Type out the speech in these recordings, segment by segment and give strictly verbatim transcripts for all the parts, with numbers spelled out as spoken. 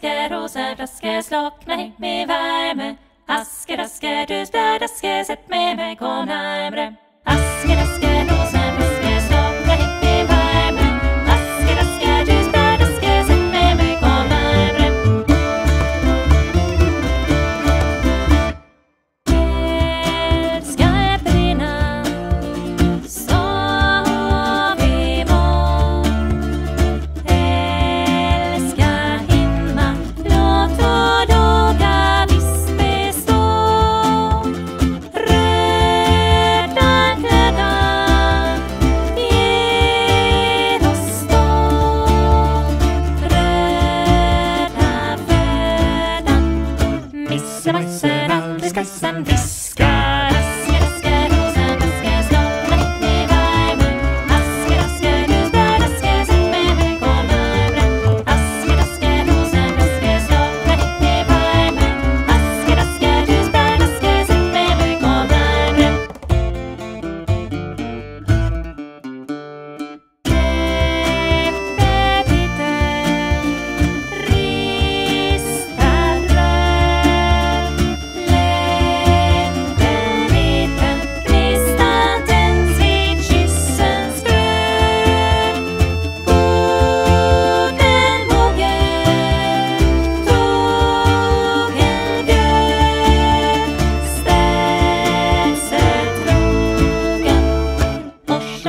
asker, rosa, raske, slockna i med värme. Asker, asker, du blöd, asker, sätt med mig, kom närmre. Asker, asker, rosa, raske, slockna i med värme. Asker, asker, du blöd, asker, sätt med mig, kom närmre. Gud ska brinna, så vi må. Älska himma, låt vår daga visst bestå. Röda glöda, ger oss då. Röda födan, missemajserna, diskajsen viskar.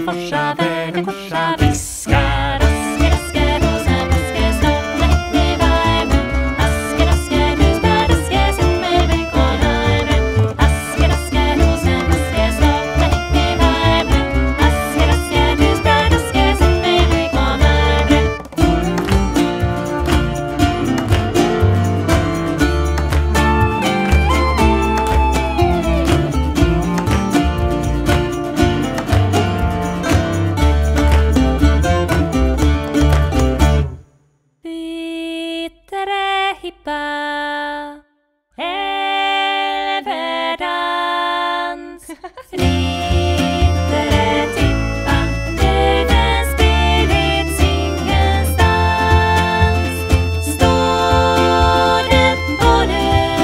Korsa vägen, korsa viskar. Asker, asker, rosa, raske, slockna hit i värmen. Asker, asker, du blöd, asker, sätt med mig, kom närmre. Asker, asker, rosa, raske, slockna hit i värmen. Asker, asker, du blöd, asker, sätt med mig, kom närmre. Bittere hippa, elvedans. Flitere tippa, döden spelits ingenstans. Stålet på det,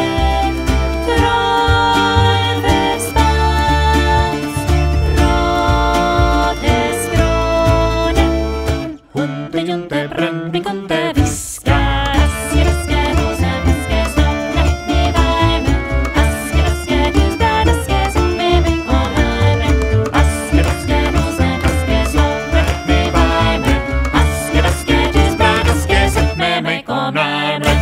trollförstans. Rådes gråden, hunde, junde, brönnby, kunde viska. Nine.